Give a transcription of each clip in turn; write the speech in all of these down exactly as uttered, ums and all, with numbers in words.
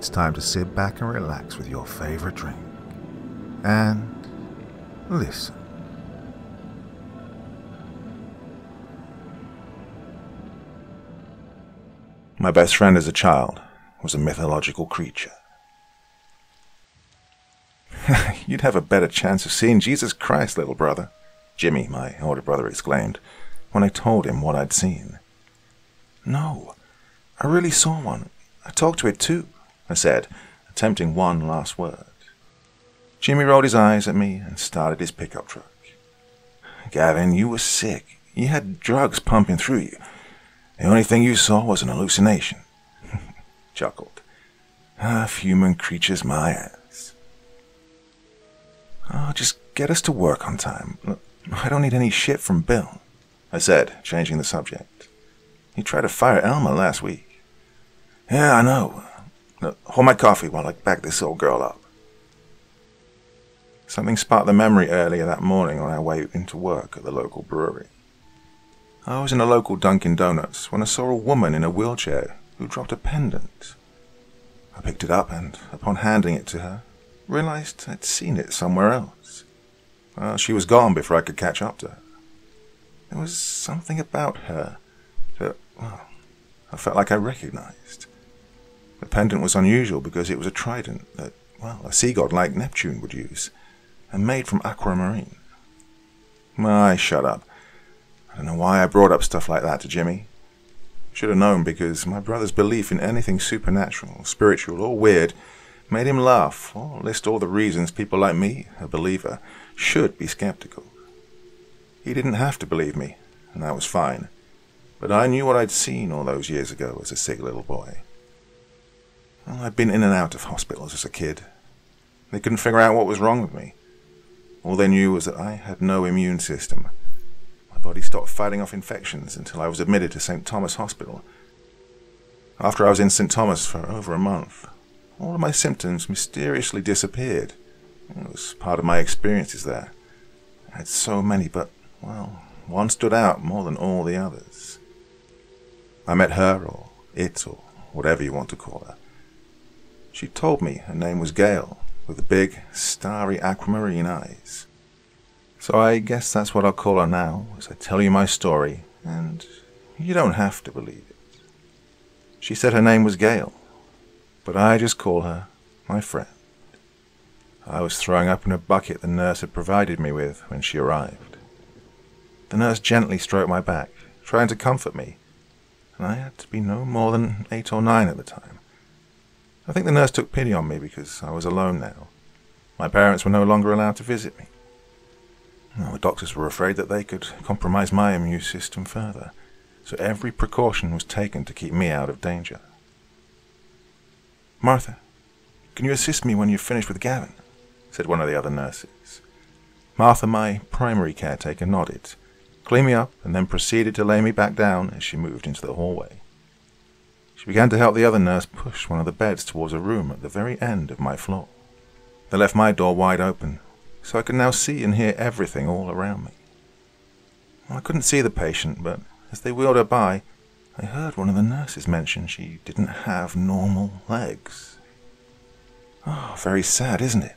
It's time to sit back and relax with your favorite drink. And listen. My best friend as a child was a mythological creature. You'd have a better chance of seeing Jesus Christ, little brother, Jimmy, my older brother, exclaimed when I told him what I'd seen. No, I really saw one. I talked to it too, I said, attempting one last word. Jimmy rolled his eyes at me and started his pickup truck. Gavin, you were sick. You had drugs pumping through you. The only thing you saw was an hallucination. Chuckled. Half-human creatures, my ass. Oh, just get us to work on time. Look, I don't need any shit from Bill, I said, changing the subject. He tried to fire Elma last week. Yeah, I know. Look, hold my coffee while I back this old girl up. Something sparked the memory earlier that morning on our way into work at the local brewery. I was in a local Dunkin' Donuts when I saw a woman in a wheelchair who dropped a pendant. I picked it up and, upon handing it to her, realized I'd seen it somewhere else. Well, she was gone before I could catch up to her. There was something about her that, well, I felt like I recognized. The pendant was unusual because it was a trident that, well, a sea god like Neptune would use, and made from aquamarine. My, shut up. I don't know why I brought up stuff like that to Jimmy. Should have known, because my brother's belief in anything supernatural, spiritual, or weird made him laugh or list all the reasons people like me, a believer, should be skeptical. He didn't have to believe me, and that was fine. But I knew what I'd seen all those years ago as a sick little boy. Well, I'd been in and out of hospitals as a kid. They couldn't figure out what was wrong with me. All they knew was that I had no immune system. My body stopped fighting off infections until I was admitted to Saint Thomas Hospital. After I was in Saint Thomas for over a month, all of my symptoms mysteriously disappeared. It was part of my experiences there. I had so many, but, well, one stood out more than all the others. I met her, or it, or whatever you want to call her. She told me her name was Gail, with big, starry aquamarine eyes. So I guess that's what I'll call her now, as I tell you my story, and you don't have to believe it. She said her name was Gail, but I just call her my friend. I was throwing up in a bucket the nurse had provided me with when she arrived. The nurse gently stroked my back, trying to comfort me, and I had to be no more than eight or nine at the time. I think the nurse took pity on me because I was alone now. My parents were no longer allowed to visit me. Well, the doctors were afraid that they could compromise my immune system further, so every precaution was taken to keep me out of danger. Martha, can you assist me when you're finished with Gavin? Said one of the other nurses. Martha, my primary caretaker, nodded, cleaned me up, and then proceeded to lay me back down as she moved into the hallway. She began to help the other nurse push one of the beds towards a room at the very end of my floor. They left my door wide open, so I could now see and hear everything all around me. I couldn't see the patient, but as they wheeled her by, I heard one of the nurses mention she didn't have normal legs. Oh, very sad, isn't it?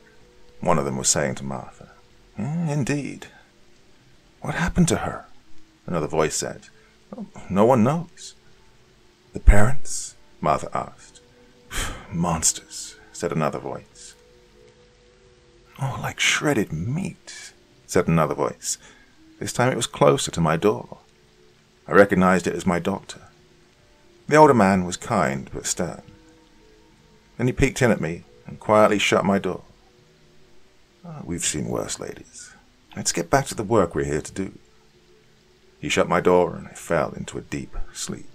One of them was saying to Martha. Mm, indeed. What happened to her? Another voice said. Well, no one knows. The parents? Martha asked. Monsters, said another voice. Oh, like shredded meat, said another voice. This time it was closer to my door. I recognized it as my doctor. The older man was kind but stern. Then he peeked in at me and quietly shut my door. Oh, we've seen worse, ladies. Let's get back to the work we're here to do. He shut my door and I fell into a deep sleep.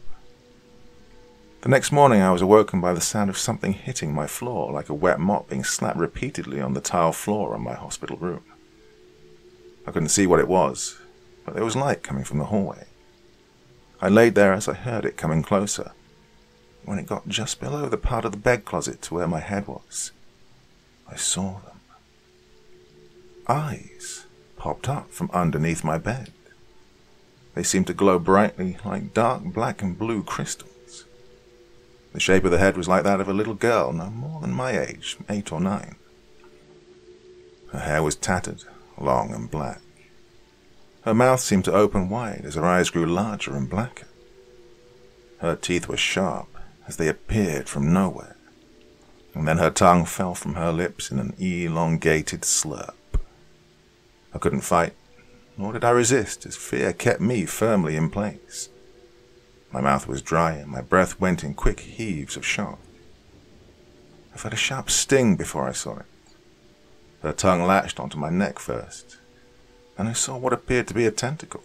The next morning I was awoken by the sound of something hitting my floor like a wet mop being slapped repeatedly on the tile floor in my hospital room. I couldn't see what it was, but there was light coming from the hallway. I laid there as I heard it coming closer, when it got just below the part of the bed closet to where my head was. I saw them. Eyes popped up from underneath my bed. They seemed to glow brightly like dark black and blue crystals. They The shape of the head was like that of a little girl, no more than my age, eight or nine. Her hair was tattered, long and black. Her mouth seemed to open wide as her eyes grew larger and blacker. Her teeth were sharp as they appeared from nowhere, and then her tongue fell from her lips in an elongated slurp. I couldn't fight, nor did I resist, as fear kept me firmly in place. My mouth was dry, and my breath went in quick heaves of shock. I felt a sharp sting before I saw it. Her tongue latched onto my neck first, and I saw what appeared to be a tentacle,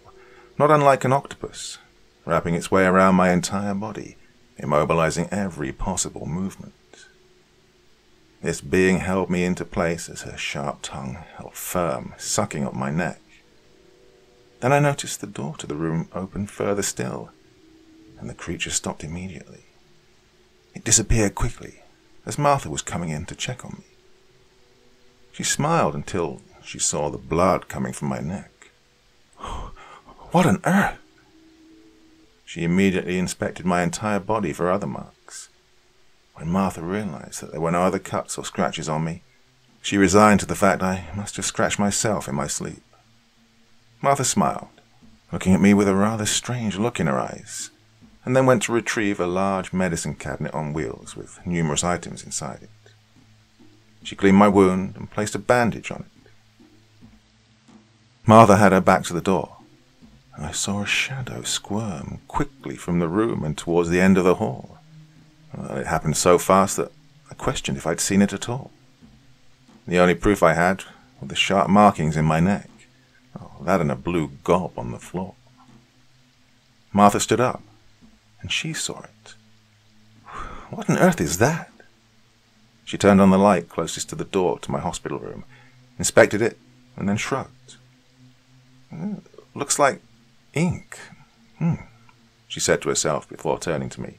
not unlike an octopus, wrapping its way around my entire body, immobilizing every possible movement. This being held me into place as her sharp tongue held firm, sucking up my neck. Then I noticed the door to the room open further still, and the creature stopped immediately. It disappeared quickly, as Martha was coming in to check on me. She smiled until she saw the blood coming from my neck. What on earth? She immediately inspected my entire body for other marks. When Martha realized that there were no other cuts or scratches on me, she resigned to the fact I must have scratched myself in my sleep. Martha smiled, looking at me with a rather strange look in her eyes, and then went to retrieve a large medicine cabinet on wheels with numerous items inside it. She cleaned my wound and placed a bandage on it. Martha had her back to the door, and I saw a shadow squirm quickly from the room and towards the end of the hall. Well, it happened so fast that I questioned if I'd seen it at all. The only proof I had were the sharp markings in my neck, oh, that and a blue gob on the floor. Martha stood up, and she saw it. What on earth is that? She turned on the light closest to the door to my hospital room, inspected it, and then shrugged. Mm, looks like ink, mm, she said to herself before turning to me.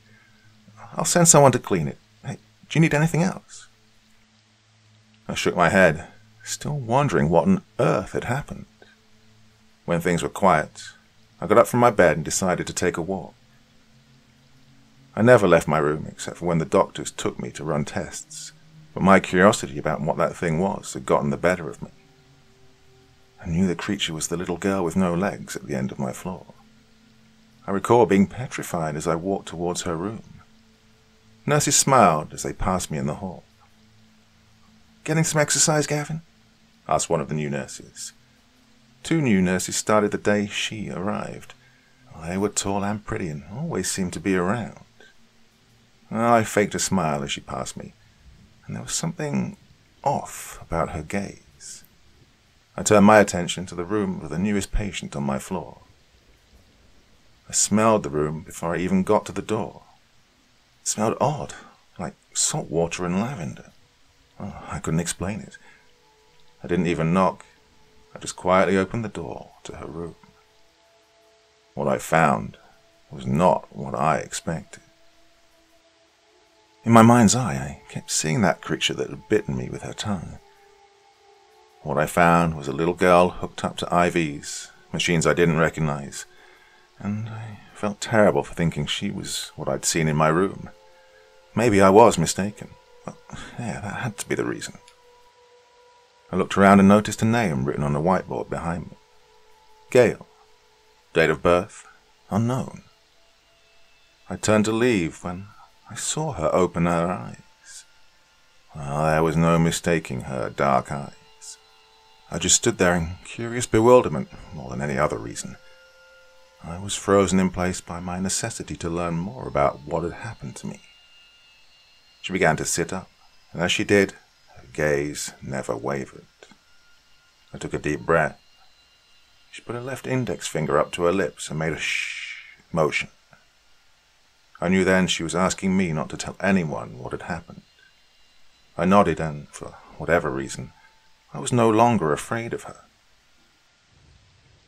I'll send someone to clean it. Hey, do you need anything else? I shook my head, still wondering what on earth had happened. When things were quiet, I got up from my bed and decided to take a walk. I never left my room except for when the doctors took me to run tests, but my curiosity about what that thing was had gotten the better of me. I knew the creature was the little girl with no legs at the end of my floor. I recall being petrified as I walked towards her room. Nurses smiled as they passed me in the hall. "Getting some exercise, Gavin?" asked one of the new nurses. Two new nurses started the day she arrived. They were tall and pretty and always seemed to be around. I faked a smile as she passed me, and there was something off about her gaze. I turned my attention to the room of the newest patient on my floor. I smelled the room before I even got to the door. It smelled odd, like salt water and lavender. Oh, I couldn't explain it. I didn't even knock. I just quietly opened the door to her room. What I found was not what I expected. In my mind's eye, I kept seeing that creature that had bitten me with her tongue. What I found was a little girl hooked up to I Vs, machines I didn't recognize, and I felt terrible for thinking she was what I'd seen in my room. Maybe I was mistaken, but yeah, that had to be the reason. I looked around and noticed a name written on a whiteboard behind me. Gail. Date of birth, unknown. I turned to leave when I saw her open her eyes. Well, there was no mistaking her dark eyes. I just stood there in curious bewilderment, more than any other reason. I was frozen in place by my necessity to learn more about what had happened to me. She began to sit up, and as she did, her gaze never wavered. I took a deep breath. She put her left index finger up to her lips and made a shh motion. I knew then she was asking me not to tell anyone what had happened. I nodded, and, for whatever reason, I was no longer afraid of her.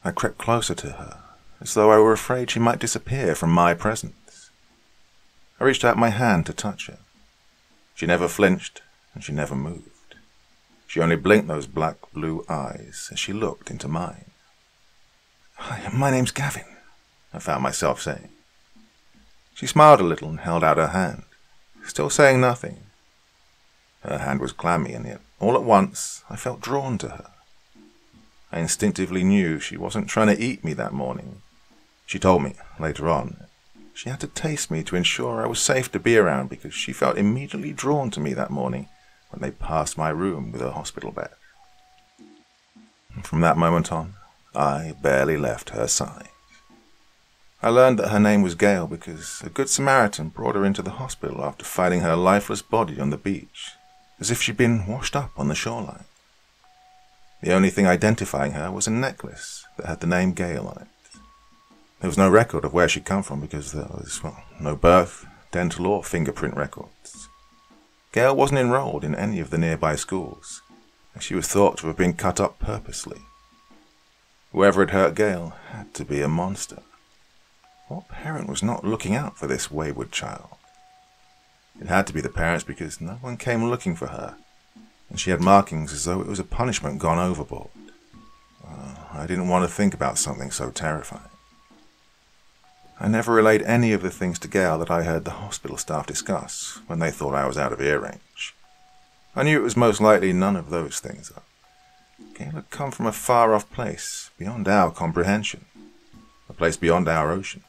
I crept closer to her, as though I were afraid she might disappear from my presence. I reached out my hand to touch her. She never flinched, and she never moved. She only blinked those black blue eyes as she looked into mine. "Hi, my name's Gavin," I found myself saying. She smiled a little and held out her hand. still saying nothing. Her hand was clammy, and yet all at once I felt drawn to her. I instinctively knew she wasn't trying to eat me that morning. She told me, later on, she had to taste me to ensure I was safe to be around because she felt immediately drawn to me that morning when they passed my room with her hospital bed. And from that moment on, I barely left her side. I learned that her name was Gail because a good Samaritan brought her into the hospital after finding her lifeless body on the beach, as if she'd been washed up on the shoreline. The only thing identifying her was a necklace that had the name Gail on it. There was no record of where she'd come from because there was, well, no birth, dental or fingerprint records. Gail wasn't enrolled in any of the nearby schools, and she was thought to have been cut up purposely. Whoever had hurt Gail had to be a monster. What parent was not looking out for this wayward child? It had to be the parents because no one came looking for her, and she had markings as though it was a punishment gone overboard. Uh, I didn't want to think about something so terrifying. I never relayed any of the things to Gail that I heard the hospital staff discuss when they thought I was out of ear range. I knew it was most likely none of those things. Gail had come from a far-off place beyond our comprehension, a place beyond our oceans.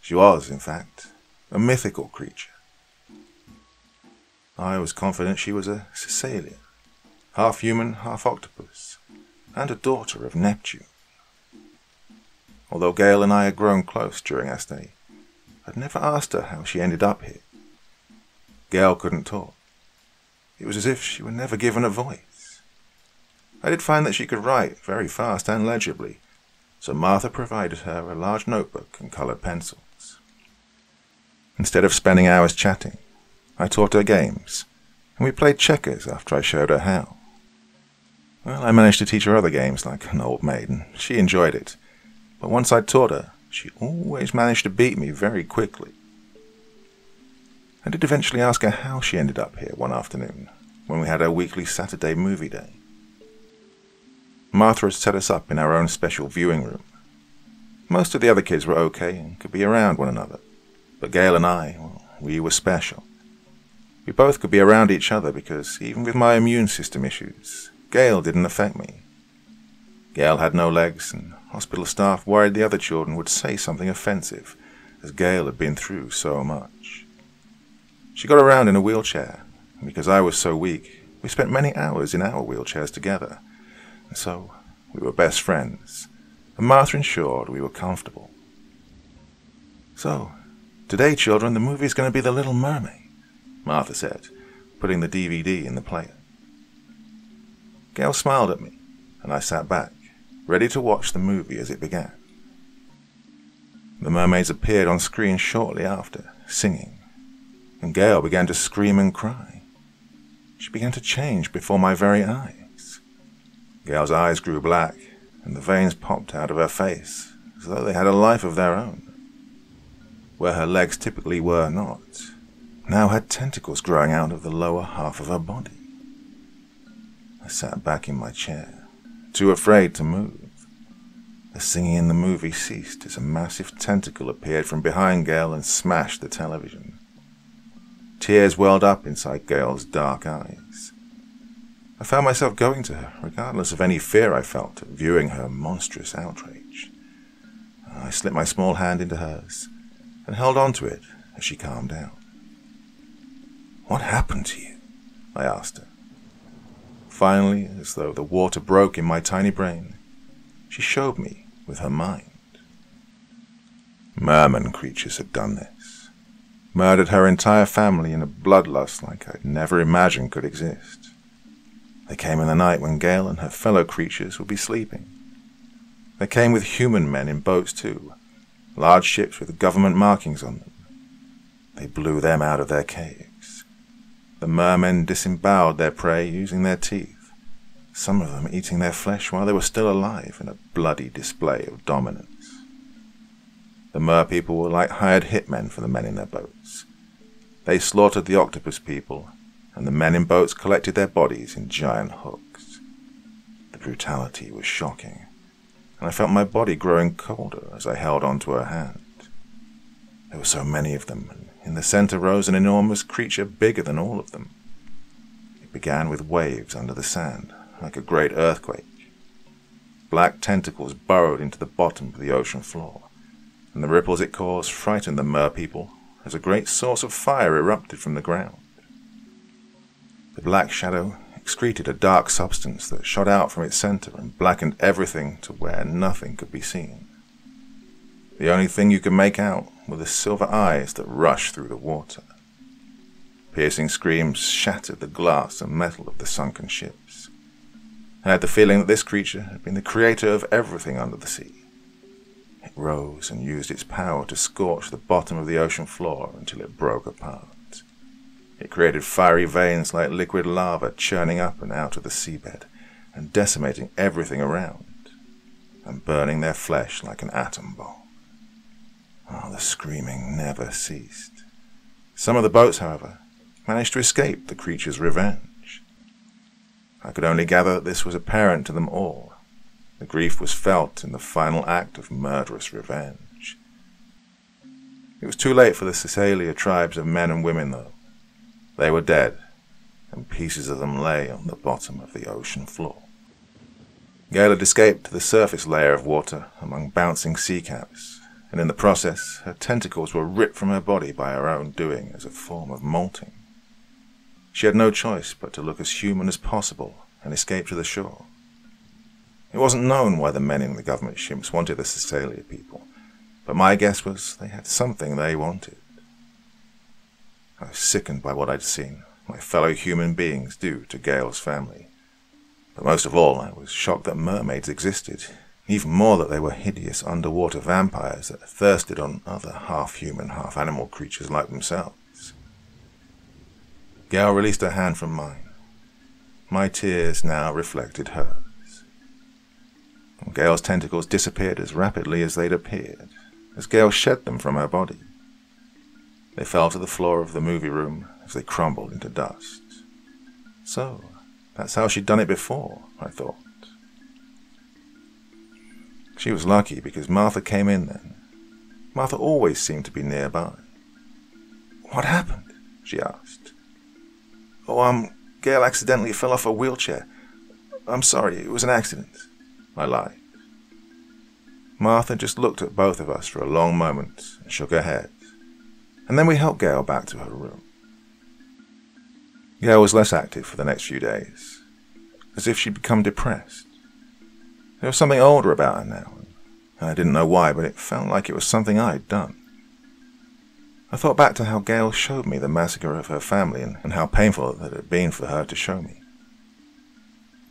She was, in fact, a mythical creature. I was confident she was a Cecaelia, half-human, half-octopus, and a daughter of Neptune. Although Gail and I had grown close during our stay, I'd never asked her how she ended up here. Gail couldn't talk. It was as if she were never given a voice. I did find that she could write very fast and legibly, so Martha provided her a large notebook and coloured pencils. Instead of spending hours chatting, I taught her games, and we played checkers after I showed her how. Well, I managed to teach her other games like an old maiden. She enjoyed it, but once I'd taught her, she always managed to beat me very quickly. I did eventually ask her how she ended up here one afternoon, when we had our weekly Saturday movie day. Martha had set us up in our own special viewing room. Most of the other kids were okay and could be around one another, but Gail and I, well, we were special. We both could be around each other because, even with my immune system issues, Gail didn't affect me. Gail had no legs, and hospital staff worried the other children would say something offensive, as Gail had been through so much. She got around in a wheelchair, and because I was so weak, we spent many hours in our wheelchairs together, and so we were best friends, and Martha ensured we were comfortable. So, today, children, the movie's going to be The Little Mermaid, Martha said, putting the D V D in the player. Gail smiled at me, and I sat back, ready to watch the movie as it began. The mermaids appeared on screen shortly after, singing, and Gail began to scream and cry. She began to change before my very eyes. Gail's eyes grew black, and the veins popped out of her face, as though they had a life of their own. Where her legs typically were not, now had tentacles growing out of the lower half of her body. I sat back in my chair, too afraid to move. The singing in the movie ceased as a massive tentacle appeared from behind Gail and smashed the television. Tears welled up inside Gail's dark eyes. I found myself going to her, regardless of any fear I felt at viewing her monstrous outrage. I slipped my small hand into hers and held on to it as she calmed down. "What happened to you?" I asked her. Finally, as though the water broke in my tiny brain, she showed me with her mind. Merman creatures had done this. Murdered her entire family in a bloodlust like I'd never imagined could exist. They came in the night when Gail and her fellow creatures would be sleeping. They came with human men in boats too, large ships with government markings on them. They blew them out of their cave. The mermen disemboweled their prey using their teeth, some of them eating their flesh while they were still alive in a bloody display of dominance. The merpeople were like hired hitmen for the men in their boats. They slaughtered the octopus people, and the men in boats collected their bodies in giant hooks. The brutality was shocking, and I felt my body growing colder as I held onto her hand. There were so many of them, and In the center rose an enormous creature bigger than all of them. It began with waves under the sand, like a great earthquake. Black tentacles burrowed into the bottom of the ocean floor, and the ripples it caused frightened the merpeople as a great source of fire erupted from the ground. The black shadow excreted a dark substance that shot out from its center and blackened everything to where nothing could be seen. The only thing you could make out were the silver eyes that rushed through the water. Piercing screams shattered the glass and metal of the sunken ships. I had the feeling that this creature had been the creator of everything under the sea. It rose and used its power to scorch the bottom of the ocean floor until it broke apart. It created fiery veins like liquid lava churning up and out of the seabed and decimating everything around and burning their flesh like an atom bomb. Oh, the screaming never ceased. Some of the boats, however, managed to escape the creature's revenge. I could only gather that this was apparent to them all. The grief was felt in the final act of murderous revenge. It was too late for the Cecaelia tribes of men and women, though. They were dead, and pieces of them lay on the bottom of the ocean floor. Gail had escaped to the surface layer of water among bouncing sea caps, and in the process her tentacles were ripped from her body by her own doing as a form of molting. She had no choice but to look as human as possible and escape to the shore. It wasn't known why the men in the government ships wanted the Cecaelia people, but my guess was they had something they wanted. I was sickened by what I'd seen my fellow human beings do to Gail's family. But most of all, I was shocked that mermaids existed, even more that they were hideous underwater vampires that thirsted on other half-human, half-animal creatures like themselves. Gail released her hand from mine. My tears now reflected hers. And Gail's tentacles disappeared as rapidly as they'd appeared, as Gail shed them from her body. They fell to the floor of the movie room as they crumbled into dust. So, that's how she'd done it before, I thought. She was lucky because Martha came in then. Martha always seemed to be nearby. "What happened?" she asked. "Oh, um, Gail accidentally fell off a wheelchair. I'm sorry, it was an accident," I lied. Martha just looked at both of us for a long moment and shook her head. And then we helped Gail back to her room. Gail was less active for the next few days, as if she'd become depressed. There was something older about her now, and I didn't know why, but it felt like it was something I'd done. I thought back to how Gail showed me the massacre of her family and, and how painful it had been for her to show me.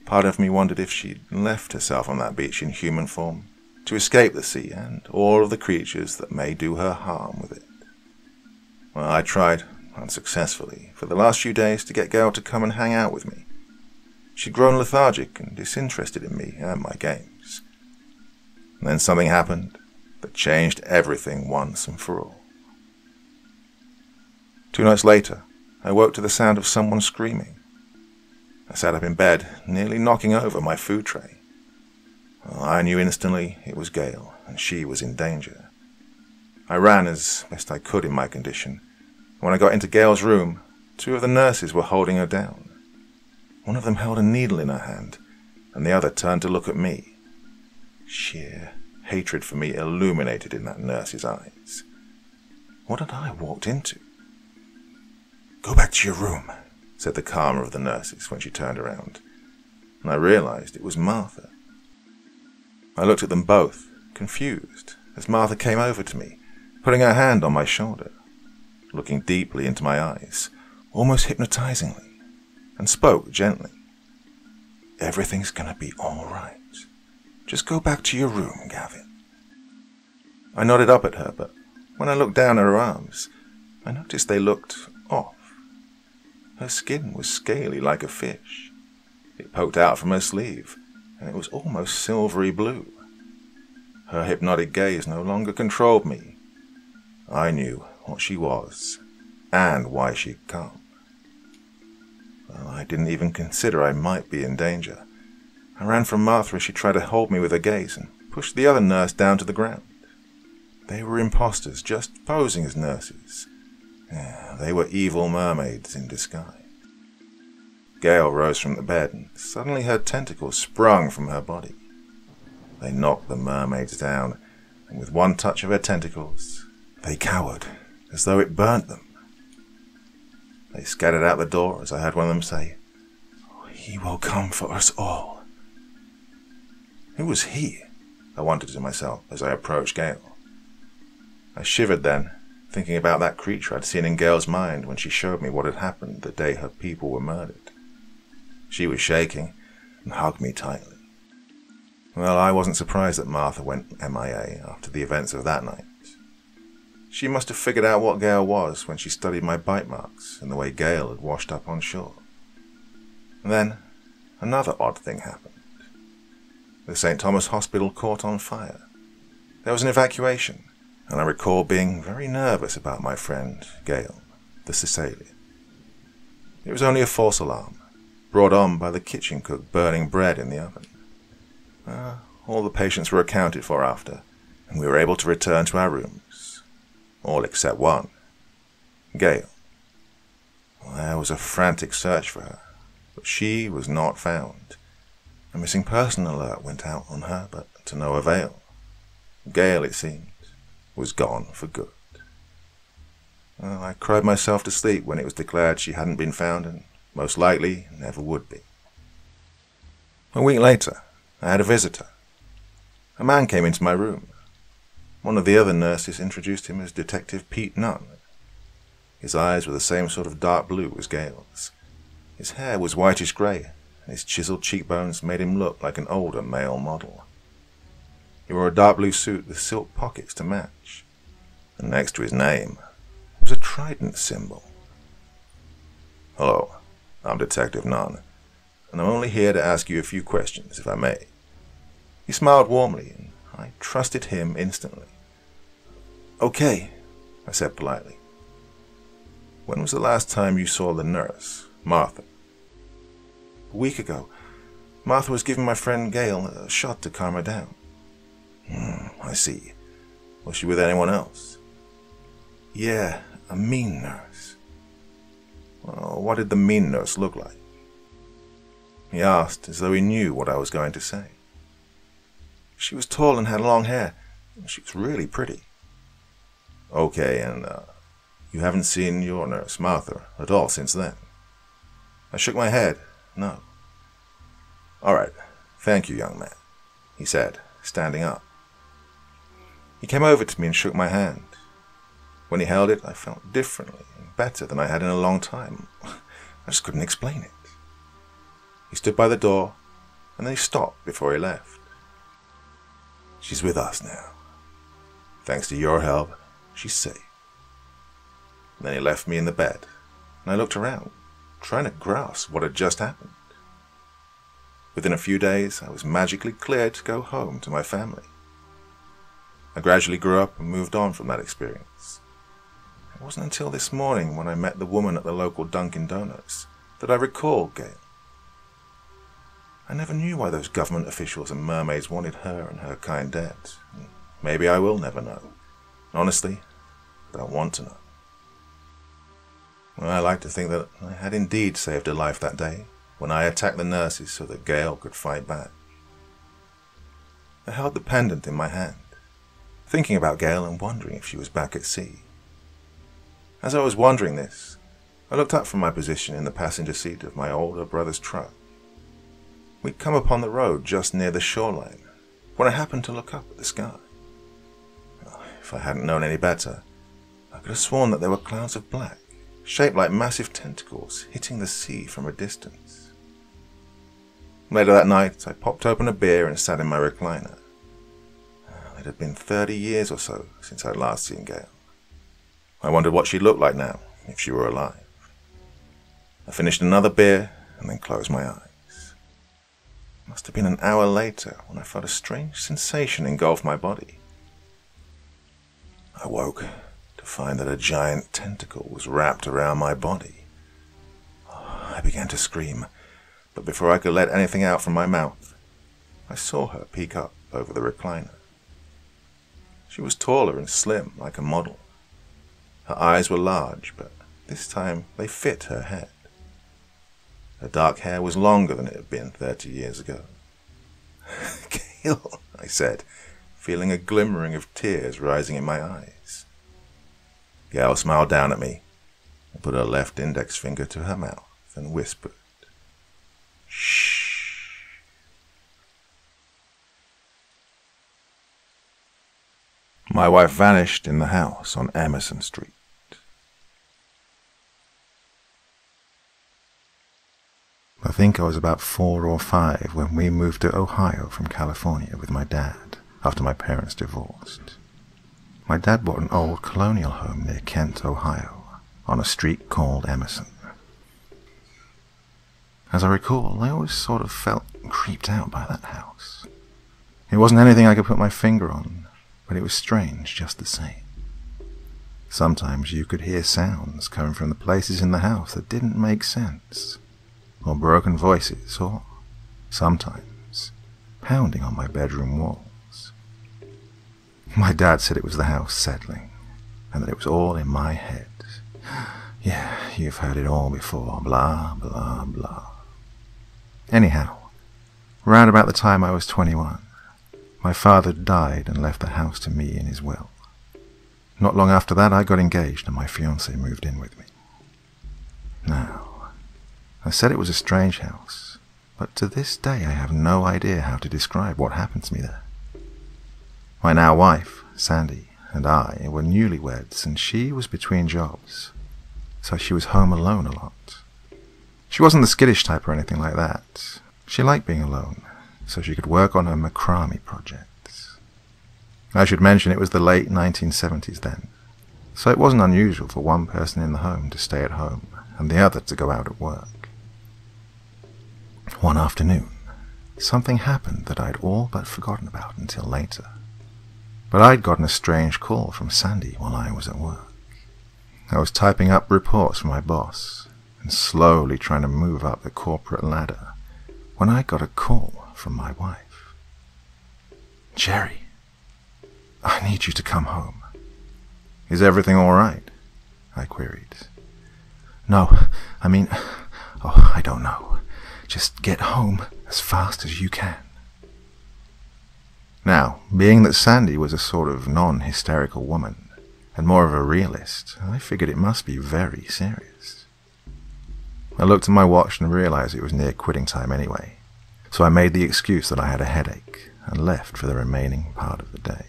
Part of me wondered if she'd left herself on that beach in human form to escape the sea and all of the creatures that may do her harm with it. Well, I tried, unsuccessfully, for the last few days to get Gail to come and hang out with me. She'd grown lethargic and disinterested in me and my games. And then something happened that changed everything once and for all. Two nights later, I woke to the sound of someone screaming. I sat up in bed, nearly knocking over my food tray. Well, I knew instantly it was Gail, and she was in danger. I ran as best I could in my condition. When I got into Gail's room, two of the nurses were holding her down. One of them held a needle in her hand, and the other turned to look at me. Sheer hatred for me illuminated in that nurse's eyes. What had I walked into? "Go back to your room," said the calmer of the nurses when she turned around, and I realized it was Martha. I looked at them both, confused, as Martha came over to me, putting her hand on my shoulder, looking deeply into my eyes, almost hypnotizingly, and spoke gently. "Everything's gonna be all right. Just go back to your room, Gavin." I nodded up at her, but when I looked down at her arms, I noticed they looked off. Her skin was scaly like a fish. It poked out from her sleeve, and it was almost silvery blue. Her hypnotic gaze no longer controlled me. I knew what she was, and why she'd come. Well, I didn't even consider I might be in danger. I ran from Martha as she tried to hold me with her gaze and pushed the other nurse down to the ground. They were imposters, just posing as nurses, They were evil mermaids in disguise. Gail rose from the bed, and suddenly her tentacles sprung from her body. They knocked the mermaids down, and with one touch of her tentacles, they cowered, as though it burnt them. They scattered out the door as I heard one of them say, "He will come for us all." Who was he? I wondered to myself as I approached Gail. I shivered then, thinking about that creature I'd seen in Gail's mind when she showed me what had happened the day her people were murdered. She was shaking and hugged me tightly. Well, I wasn't surprised that Martha went M I A after the events of that night. She must have figured out what Gail was when she studied my bite marks and the way Gail had washed up on shore. And then, another odd thing happened. The Saint Thomas Hospital caught on fire. There was an evacuation, and I recall being very nervous about my friend, Gail, the Sicilian. It was only a false alarm, brought on by the kitchen cook burning bread in the oven. Uh, all the patients were accounted for after, and we were able to return to our rooms. All except one, Gail. There was a frantic search for her, but she was not found. A missing person alert went out on her, but to no avail. Gail, it seemed, was gone for good. Well, I cried myself to sleep when it was declared she hadn't been found and most likely never would be. A week later, I had a visitor. A man came into my room. One of the other nurses introduced him as Detective Pete Nunn. His eyes were the same sort of dark blue as Gail's. His hair was whitish-grey, and his chiseled cheekbones made him look like an older male model. He wore a dark blue suit with silk pockets to match, and next to his name was a trident symbol. "Hello, I'm Detective Nunn, and I'm only here to ask you a few questions, if I may." He smiled warmly, and I trusted him instantly. "Okay," I said politely. "When was the last time you saw the nurse, Martha?" "A week ago. Martha was giving my friend Gail a shot to calm her down." Hmm, I see. Was she with anyone else?" "Yeah, a mean nurse." "Well, what did the mean nurse look like?" He asked, as though he knew what I was going to say. "She was tall and had long hair. She was really pretty." "Okay, and uh, you haven't seen your nurse, Martha, at all since then?" I shook my head. "No." "All right. Thank you, young man," he said, standing up. He came over to me and shook my hand. When he held it, I felt differently and better than I had in a long time. I just couldn't explain it. He stood by the door, and then he stopped before he left. "She's with us now. Thanks to your help, she's safe." Then he left me in the bed, and I looked around, trying to grasp what had just happened. Within a few days, I was magically cleared to go home to my family. I gradually grew up and moved on from that experience. It wasn't until this morning, when I met the woman at the local Dunkin' Donuts, that I recalled Gail. I never knew why those government officials and mermaids wanted her and her kind dead. Maybe I will never know. Honestly, I don't want to know. I like to think that I had indeed saved her life that day, when I attacked the nurses so that Gail could fight back. I held the pendant in my hand, thinking about Gail and wondering if she was back at sea. As I was wondering this, I looked up from my position in the passenger seat of my older brother's truck. We'd come upon the road just near the shoreline, when I happened to look up at the sky. If I hadn't known any better, I could have sworn that there were clouds of black, shaped like massive tentacles hitting the sea from a distance. Later that night, I popped open a beer and sat in my recliner. It had been thirty years or so since I'd last seen Gail. I wondered what she looked like now, if she were alive. I finished another beer and then closed my eyes. It must have been an hour later when I felt a strange sensation engulf my body. I woke to find that a giant tentacle was wrapped around my body. I began to scream, but before I could let anything out from my mouth, I saw her peek up over the recliner. She was taller and slim, like a model. Her eyes were large, but this time they fit her head. Her dark hair was longer than it had been thirty years ago. "Gail," I said, feeling a glimmering of tears rising in my eyes. Gail smiled down at me and put her left index finger to her mouth and whispered, "Shh." My wife vanished in the house on Emerson Street. I think I was about four or five when we moved to Ohio from California with my dad after my parents divorced. My dad bought an old colonial home near Kent, Ohio, on a street called Emerson. As I recall, I always sort of felt creeped out by that house. It wasn't anything I could put my finger on, but it was strange just the same. Sometimes you could hear sounds coming from the places in the house that didn't make sense, or broken voices, or, sometimes, pounding on my bedroom walls. My dad said it was the house settling, and that it was all in my head. "Yeah, you've heard it all before, blah, blah, blah." Anyhow, round about the time I was twenty-one, my father died and left the house to me in his will. Not long after that, I got engaged and my fiancée moved in with me. Now, I said it was a strange house, but to this day I have no idea how to describe what happened to me there. My now wife, Sandy, and I were newlyweds, and she was between jobs, so she was home alone a lot. She wasn't the skittish type or anything like that. She liked being alone, so she could work on her macrame projects. I should mention it was the late nineteen seventies then, so it wasn't unusual for one person in the home to stay at home and the other to go out at work. One afternoon, something happened that I'd all but forgotten about until later, but I'd gotten a strange call from Sandy while I was at work. I was typing up reports for my boss and slowly trying to move up the corporate ladder when I got a call from my wife. "Jerry, I need you to come home." "Is everything all right?" I queried. "No, I mean, oh, I don't know. Just get home as fast as you can." Now, being that Sandy was a sort of non-hysterical woman, and more of a realist, I figured it must be very serious. I looked at my watch and realized it was near quitting time anyway, so I made the excuse that I had a headache and left for the remaining part of the day.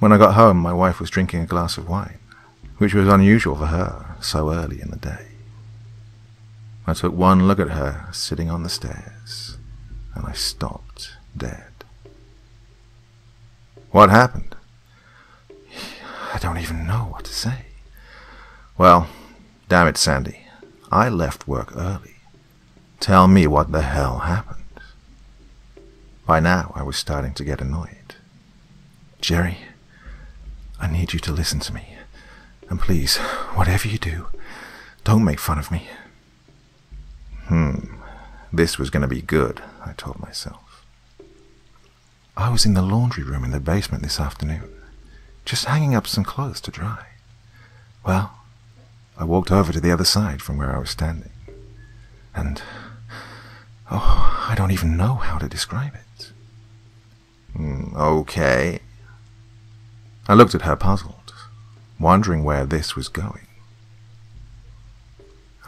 When I got home, my wife was drinking a glass of wine, which was unusual for her so early in the day. I took one look at her sitting on the stairs, and I stopped dead. "What happened?" "I don't even know what to say." "Well, damn it, Sandy. I left work early. Tell me what the hell happened." By now, I was starting to get annoyed. "Jerry, I need you to listen to me. And please, whatever you do, don't make fun of me." Hmm, this was going to be good, I told myself. "I was in the laundry room in the basement this afternoon, just hanging up some clothes to dry. Well, I walked over to the other side from where I was standing, and oh, I don't even know how to describe it." Mm, okay. I looked at her puzzled, wondering where this was going.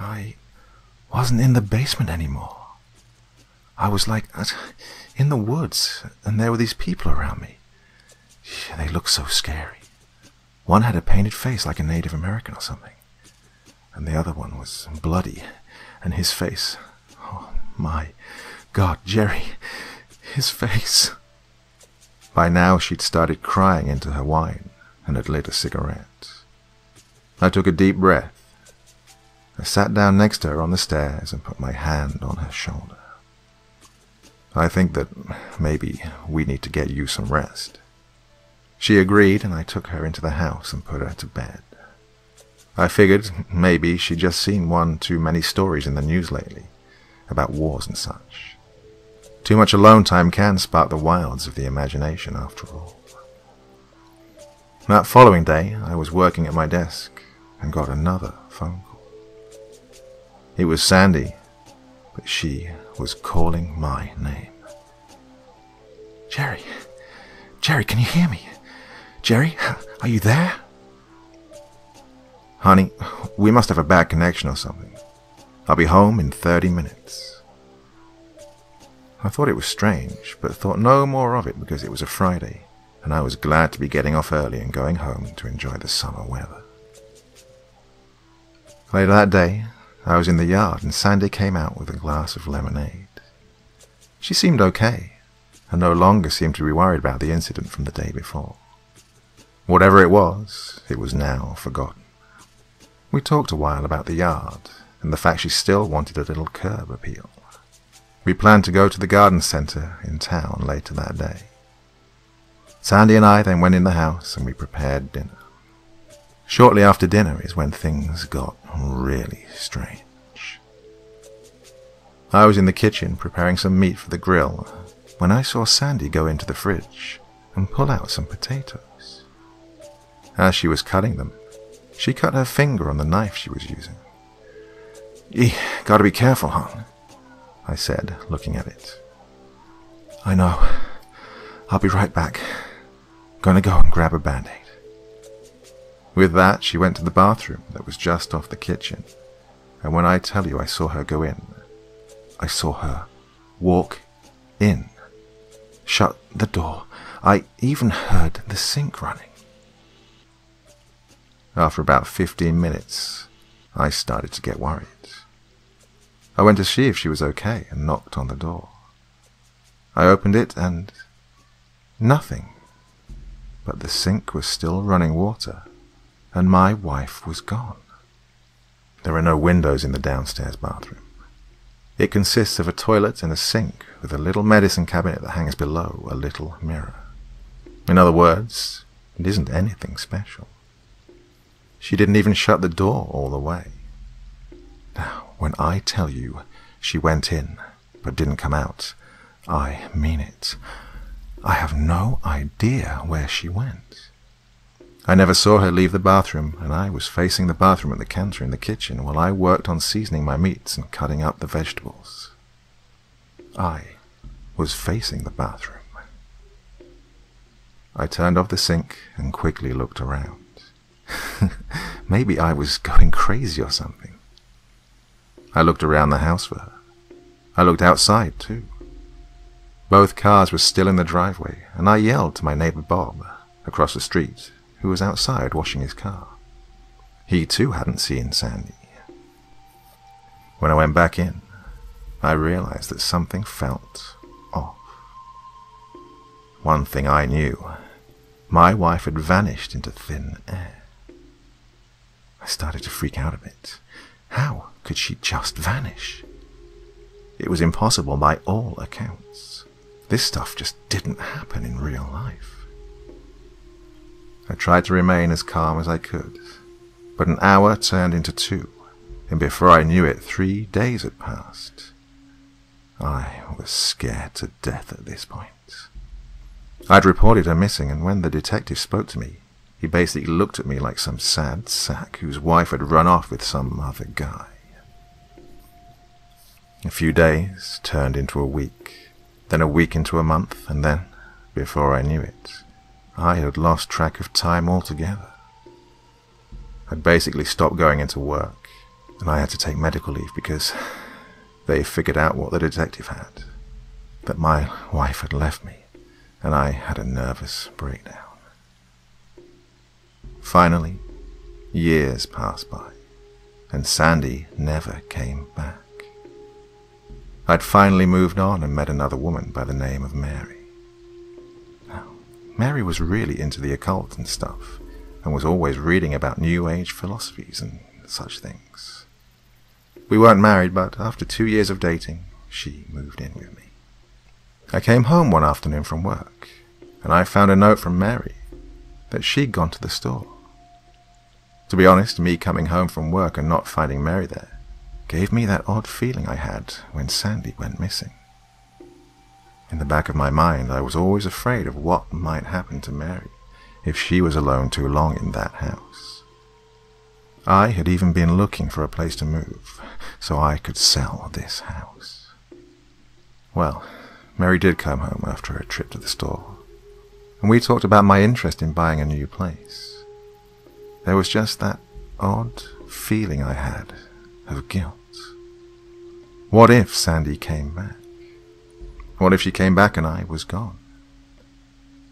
"I wasn't in the basement anymore. I was like in the woods, and there were these people around me. They looked so scary. One had a painted face like a Native American or something, and the other one was bloody, and his face, oh my God, Jerry, his face." By now she'd started crying into her wine and had lit a cigarette. I took a deep breath. I sat down next to her on the stairs and put my hand on her shoulder. "I think that maybe we need to get you some rest." She agreed, and I took her into the house and put her to bed. I figured maybe she'd just seen one too many stories in the news lately about wars and such. Too much alone time can spark the wilds of the imagination, after all. That following day, I was working at my desk and got another phone call. It was Sandy, but she was calling my name. Jerry, Jerry, can you hear me? Jerry, are you there? Honey, we must have a bad connection or something. I'll be home in thirty minutes. I thought it was strange, but thought no more of it because it was a Friday, and I was glad to be getting off early and going home to enjoy the summer weather. Later that day, I was in the yard and Sandy came out with a glass of lemonade. She seemed okay, and no longer seemed to be worried about the incident from the day before. Whatever it was, it was now forgotten. We talked a while about the yard, and the fact she still wanted a little curb appeal. We planned to go to the garden centre in town later that day. Sandy and I then went in the house and we prepared dinner. Shortly after dinner is when things got really strange. I was in the kitchen preparing some meat for the grill when I saw Sandy go into the fridge and pull out some potatoes. As she was cutting them, she cut her finger on the knife she was using. "You gotta be careful, hon," I said, looking at it. "I know. I'll be right back. Gonna go and grab a band-aid." With that, she went to the bathroom that was just off the kitchen, and when I tell you I saw her go in, I saw her walk in, shut the door. I even heard the sink running. After about fifteen minutes, I started to get worried. I went to see if she was okay and knocked on the door. I opened it and nothing, but the sink was still running water and my wife was gone. There are no windows in the downstairs bathroom. It consists of a toilet and a sink with a little medicine cabinet that hangs below a little mirror. In other words, it isn't anything special. She didn't even shut the door all the way. Now, when I tell you she went in but didn't come out, I mean it. I have no idea where she went. I never saw her leave the bathroom, and I was facing the bathroom at the counter in the kitchen while I worked on seasoning my meats and cutting up the vegetables. I was facing the bathroom. I turned off the sink and quickly looked around. Maybe I was going crazy or something. I looked around the house for her. I looked outside too. Both cars were still in the driveway, and I yelled to my neighbor Bob across the street, who was outside washing his car. He too hadn't seen Sandy. When I went back in, I realized that something felt off. One thing I knew, my wife had vanished into thin air. I started to freak out a bit. How could she just vanish? It was impossible by all accounts. This stuff just didn't happen in real life. I tried to remain as calm as I could, but an hour turned into two, and before I knew it, three days had passed. I was scared to death at this point. I'd reported her missing, and when the detective spoke to me, he basically looked at me like some sad sack whose wife had run off with some other guy. A few days turned into a week, then a week into a month, and then, before I knew it, I had lost track of time altogether. I'd basically stopped going into work, and I had to take medical leave because they figured out what the detective had, that my wife had left me, and I had a nervous breakdown. Finally, years passed by, and Sandy never came back. I'd finally moved on and met another woman by the name of Mary. Now, Mary was really into the occult and stuff, and was always reading about New Age philosophies and such things. We weren't married, but after two years of dating, she moved in with me. I came home one afternoon from work, and I found a note from Mary that she'd gone to the store. To be honest, me coming home from work and not finding Mary there gave me that odd feeling I had when Sandy went missing. In the back of my mind, I was always afraid of what might happen to Mary if she was alone too long in that house. I had even been looking for a place to move, so I could sell this house. Well, Mary did come home after her trip to the store, and we talked about my interest in buying a new place. There was just that odd feeling I had of guilt. What if Sandy came back? What if she came back and I was gone?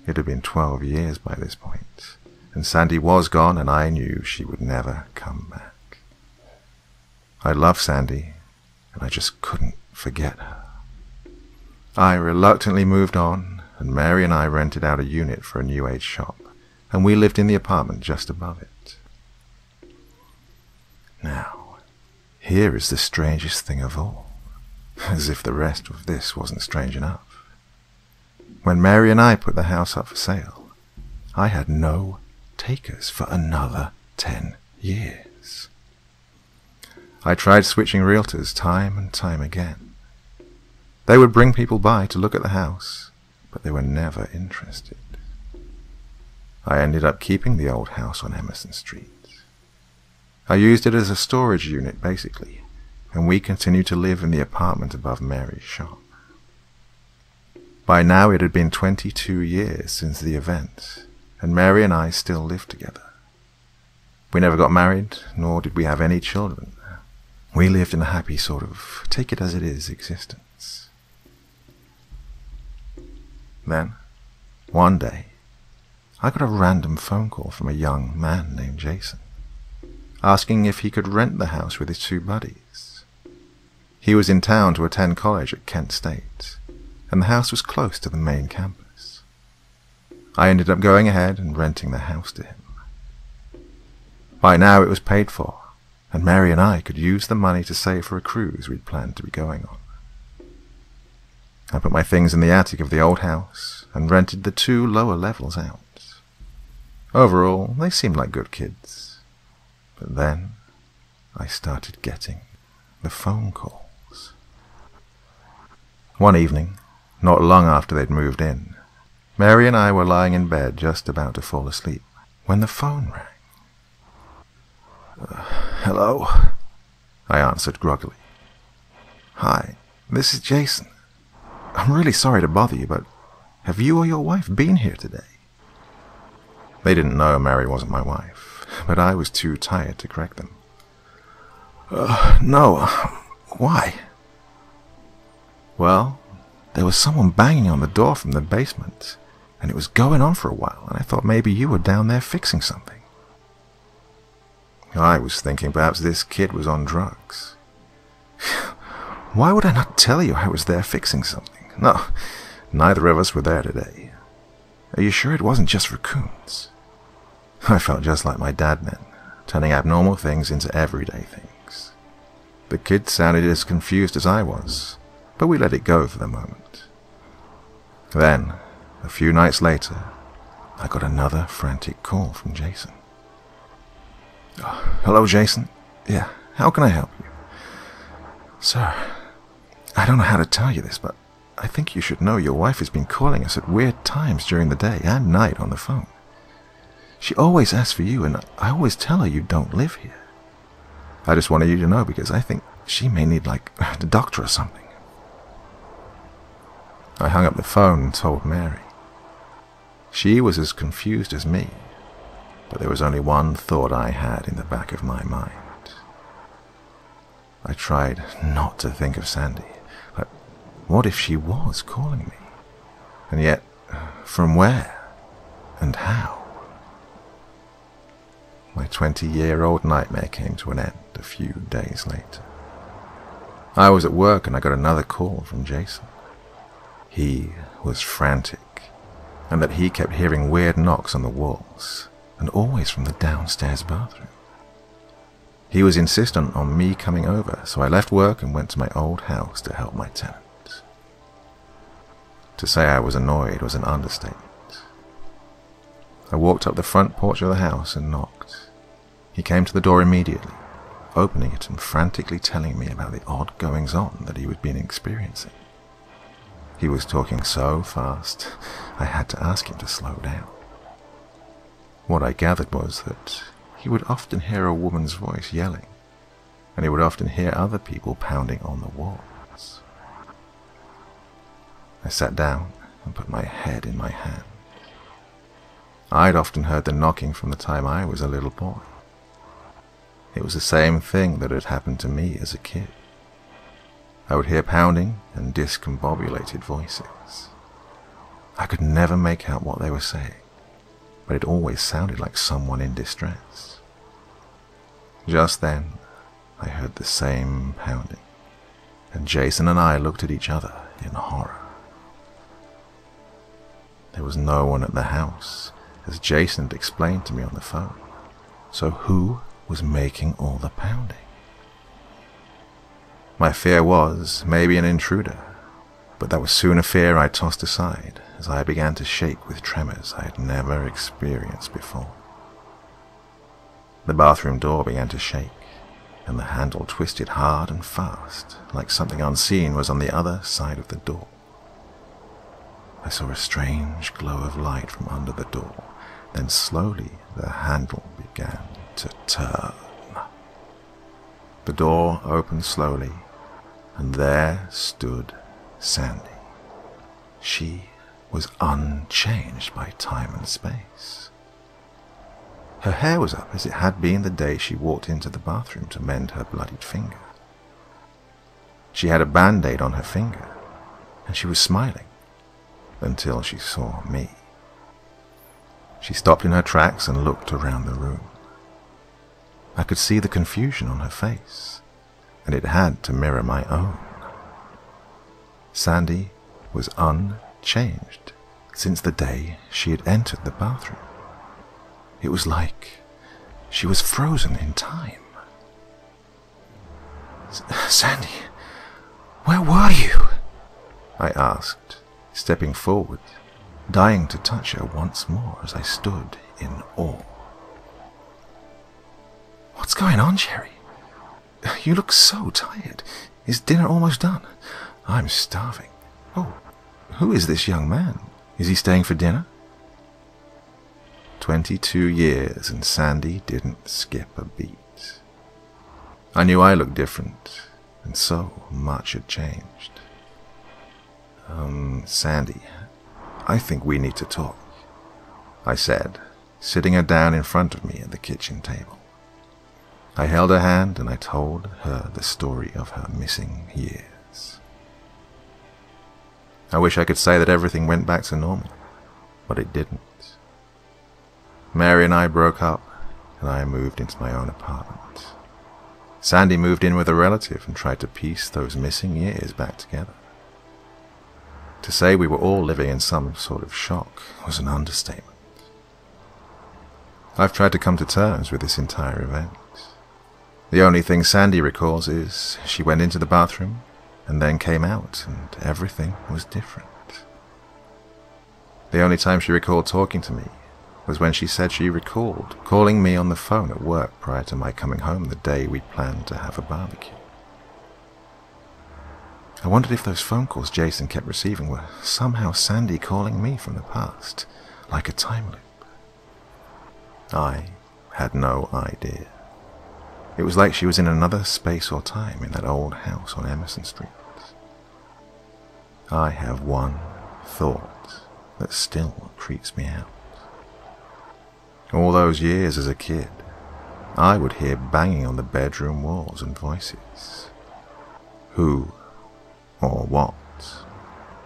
It had been twelve years by this point, and Sandy was gone, and I knew she would never come back. I loved Sandy, and I just couldn't forget her. I reluctantly moved on, and Mary and I rented out a unit for a new age shop, and we lived in the apartment just above it. Now, here is the strangest thing of all, as if the rest of this wasn't strange enough. When Mary and I put the house up for sale, I had no takers for another ten years. I tried switching realtors time and time again. They would bring people by to look at the house, but they were never interested. I ended up keeping the old house on Emerson Street. I used it as a storage unit, basically, and we continued to live in the apartment above Mary's shop. By now it had been twenty-two years since the event, and Mary and I still lived together. We never got married, nor did we have any children. We lived in a happy sort of take-it-as-it-is existence. Then, one day, I got a random phone call from a young man named Jason, asking if he could rent the house with his two buddies. He was in town to attend college at Kent State, and the house was close to the main campus. I ended up going ahead and renting the house to him. By now it was paid for, and Mary and I could use the money to save for a cruise we'd planned to be going on. I put my things in the attic of the old house and rented the two lower levels out. Overall, they seemed like good kids. But then I started getting the phone calls. One evening, not long after they'd moved in, Mary and I were lying in bed just about to fall asleep when the phone rang. Uh, hello? I answered groggily. Hi, this is Jason. I'm really sorry to bother you, but have you or your wife been here today? They didn't know Mary wasn't my wife, but I was too tired to correct them. Uh, no, why? Well, there was someone banging on the door from the basement, and it was going on for a while, and I thought maybe you were down there fixing something. I was thinking perhaps this kid was on drugs. Why would I not tell you I was there fixing something? No, neither of us were there today. Are you sure it wasn't just raccoons? I felt just like my dad then, turning abnormal things into everyday things. The kid sounded as confused as I was, but we let it go for the moment. Then, a few nights later, I got another frantic call from Jason. Oh, hello, Jason. Yeah, how can I help you? Sir, I don't know how to tell you this, but I think you should know your wife has been calling us at weird times during the day and night on the phone. She always asks for you, and I always tell her you don't live here. I just wanted you to know because I think she may need, like, a doctor or something. I hung up the phone and told Mary. She was as confused as me, but there was only one thought I had in the back of my mind. I tried not to think of Sandy, but what if she was calling me? And yet, from where? And how? My twenty-year-old nightmare came to an end a few days later. I was at work and I got another call from Jason. He was frantic, and that he kept hearing weird knocks on the walls, and always from the downstairs bathroom. He was insistent on me coming over, so I left work and went to my old house to help my tenant. To say I was annoyed was an understatement. I walked up the front porch of the house and knocked. He came to the door immediately, opening it and frantically telling me about the odd goings-on that he had been experiencing. He was talking so fast, I had to ask him to slow down. What I gathered was that he would often hear a woman's voice yelling, and he would often hear other people pounding on the walls. I sat down and put my head in my hand. I'd often heard the knocking from the time I was a little boy. It was the same thing that had happened to me as a kid. I would hear pounding and discombobulated voices. I could never make out what they were saying, but it always sounded like someone in distress. Just then, I heard the same pounding, and Jason and I looked at each other in horror. There was no one at the house, as Jason had explained to me on the phone. So who was making all the pounding? My fear was maybe an intruder, but that was soon a fear I tossed aside as I began to shake with tremors I had never experienced before. The bathroom door began to shake, and the handle twisted hard and fast, like something unseen was on the other side of the door. I saw a strange glow of light from under the door, then slowly the handle began to turn. The door opened slowly, and there stood Sandy. She was unchanged by time and space. Her hair was up as it had been the day she walked into the bathroom to mend her bloodied finger. She had a band-aid on her finger, and she was smiling, until she saw me. She stopped in her tracks and looked around the room. I could see the confusion on her face, and it had to mirror my own. Sandy was unchanged since the day she had entered the bathroom. It was like she was frozen in time. "Sandy, where were you?" I asked, stepping forward, dying to touch her once more as I stood in awe. "What's going on, Jerry? You look so tired. Is dinner almost done? I'm starving. Oh, who is this young man? Is he staying for dinner?" Twenty-two years, and Sandy didn't skip a beat. I knew I looked different, and so much had changed. Um, Sandy, I think we need to talk," I said, sitting her down in front of me at the kitchen table. I held her hand and I told her the story of her missing years. I wish I could say that everything went back to normal, but it didn't. Mary and I broke up, and I moved into my own apartment. Sandy moved in with a relative and tried to piece those missing years back together. To say we were all living in some sort of shock was an understatement. I've tried to come to terms with this entire event. The only thing Sandy recalls is she went into the bathroom and then came out, and everything was different. The only time she recalled talking to me was when she said she recalled calling me on the phone at work prior to my coming home the day we planned to have a barbecue. I wondered if those phone calls Jason kept receiving were somehow Sandy calling me from the past, like a time loop. I had no idea. It was like she was in another space or time in that old house on Emerson Street. I have one thought that still creeps me out. All those years as a kid, I would hear banging on the bedroom walls and voices. Who or what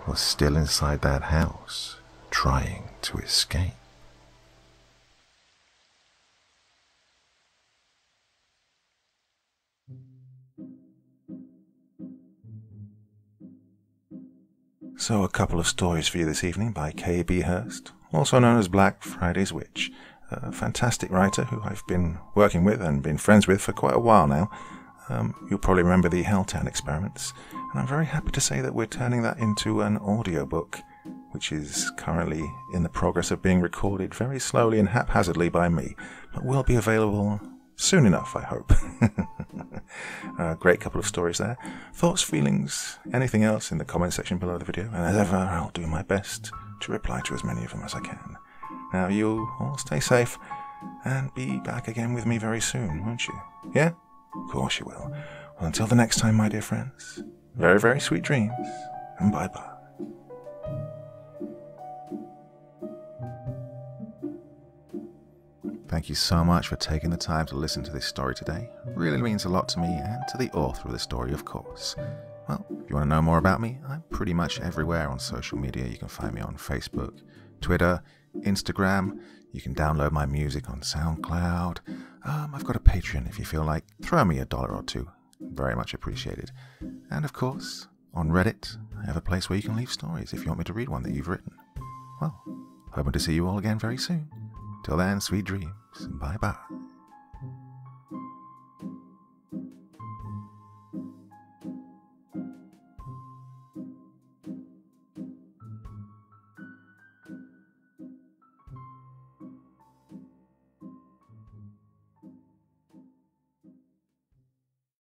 was still inside that house trying to escape? So, a couple of stories for you this evening by K B Hurst, also known as Black Friday's Witch, a fantastic writer who I've been working with and been friends with for quite a while now. Um, you'll probably remember the Helltown Experiments, and I'm very happy to say that we're turning that into an audiobook, which is currently in the progress of being recorded very slowly and haphazardly by me, but will be available soon enough, I hope. A great couple of stories there. Thoughts, feelings, anything else in the comment section below the video, and as ever, I'll do my best to reply to as many of them as I can. Now you all stay safe and be back again with me very soon, won't you? Yeah? Of course you will. Well, until the next time, my dear friends, very, very sweet dreams, and bye-bye. Thank you so much for taking the time to listen to this story today. It really means a lot to me and to the author of the story, of course. Well, if you want to know more about me, I'm pretty much everywhere on social media. You can find me on Facebook, Twitter, Instagram. You can download my music on SoundCloud. Um, I've got a Patreon if you feel like. Throw me a dollar or two. Very much appreciated. And of course, on Reddit, I have a place where you can leave stories if you want me to read one that you've written. Well, hoping to see you all again very soon. Till then, sweet dreams. Bye-bye.